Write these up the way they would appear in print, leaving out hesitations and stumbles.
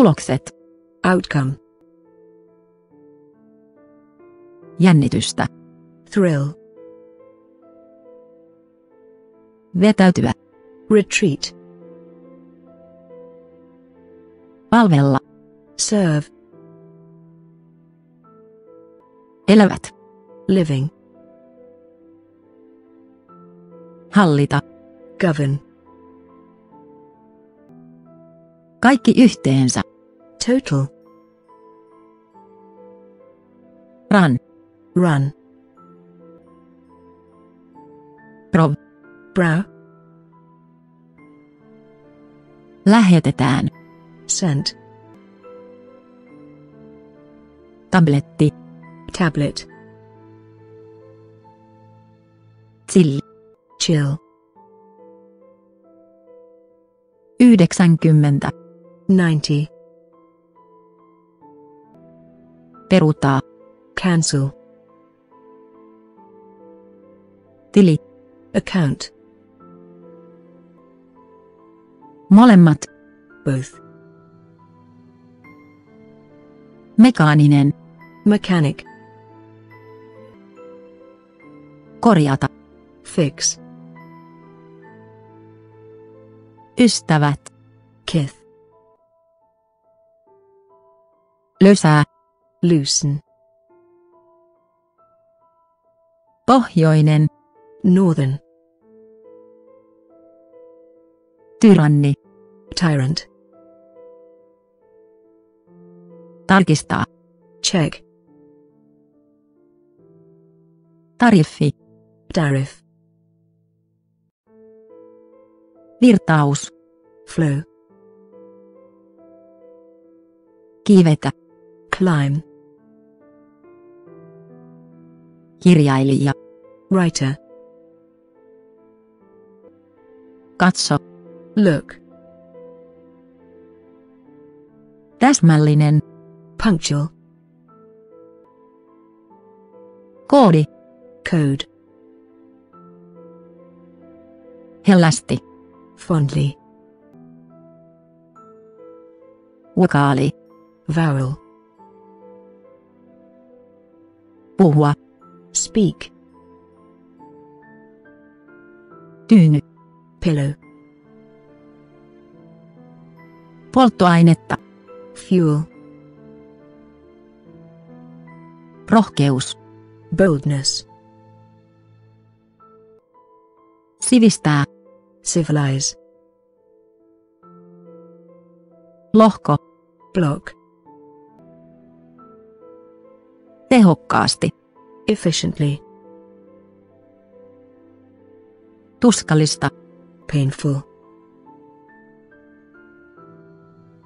Tool offset. Outcome. Jännitystä. Thrill. Vetäytyä. Retreat. Palvella. Serve. Elävät. Living. Hallita. Govern. Kaikki yhteensä. Total. Run. Run. Prov. Brow. Lähetetään. Sent. Tabletti. Tablet. Chill. Chill. 90. 90. Peruta. Cancel. Tili. Account. Molemmat. Both. Mekaaninen. Mechanic. Korjata. Fix. Ystävät. Kith. Lösää. Loosen. Pohjoinen. Northern. Tyranni. Tyrant. Tarkistaa. Check. Tariffi. Tariff. Virtaus. Flow. Kiivetä. Climb. Kirjailija. Writer. Katso. Look. Täsmällinen. Punctual. Koodi. Code. Hellästi. Fondly. Vokaali. Vowel. Puhua. Speak. Tyyny. Pillow. Polttoainetta. Fuel. Rohkeus. Boldness. Sivistää. Civilize. Lohko. Block. Tehokkaasti. Efficiently. Tuskallista. Painful.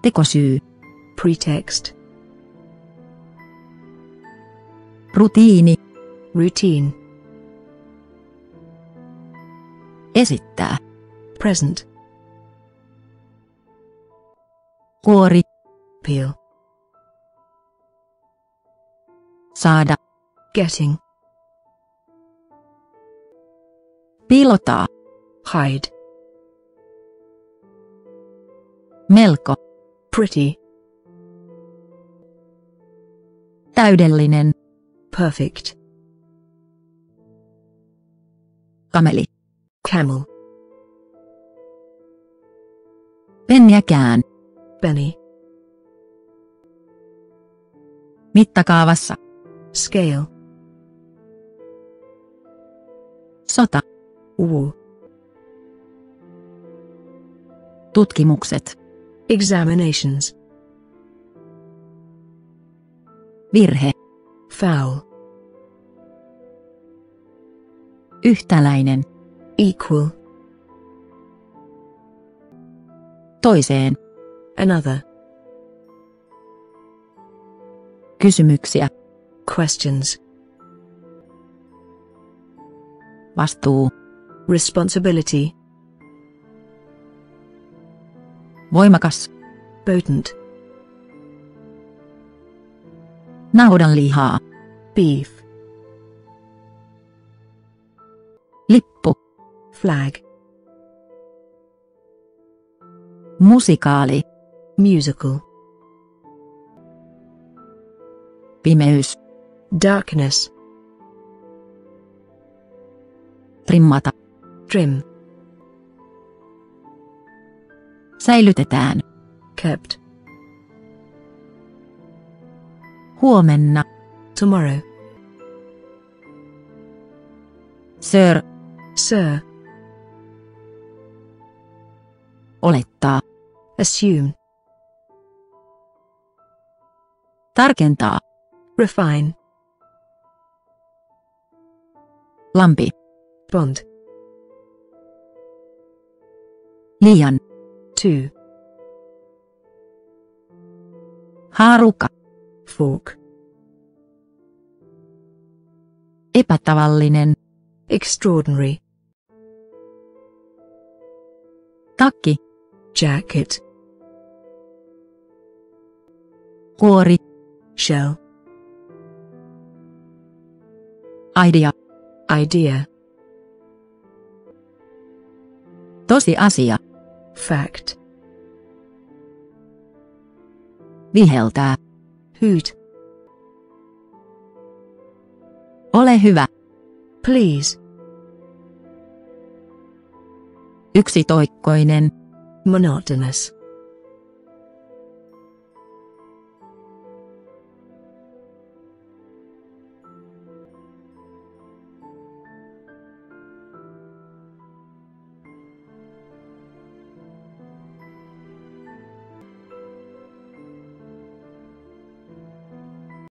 Tekosyy. Pretext. Rutiini. Routine. Esittää. Present. Kuori. Peel. Saada. Getting. Piilotaa. Hide. Melko. Pretty. Täydellinen. Perfect. Kameli. Camel. Penniäkään. Penny. Mittakaavassa. Scale. Sota. War. Tutkimukset. Examinations. Virhe. Foul. Yhtäläinen. Equal. Toiseen. Another. Kysymyksiä. Questions. Vastuu. Responsibility. Voimakas. Potent. Naudanlihaa. Beef. Lippu. Flag. Musikaali. Musical. Pimeys. Darkness. Trimmata. Trim. Säilytetään. Kept. Huomenna. Tomorrow. Sir. Sir. Olettaa. Assume. Tarkentaa. Refine. Lampi. Bond. Liian. Too. Haarukka. Fork. Epätavallinen. Extraordinary. Takki. Jacket. Kuori. Shell. Idea. Idea. Tosiasia. Fact. Viheltää. Hoot. Ole hyvä. Please. Yksitoikkoinen. Monotonous.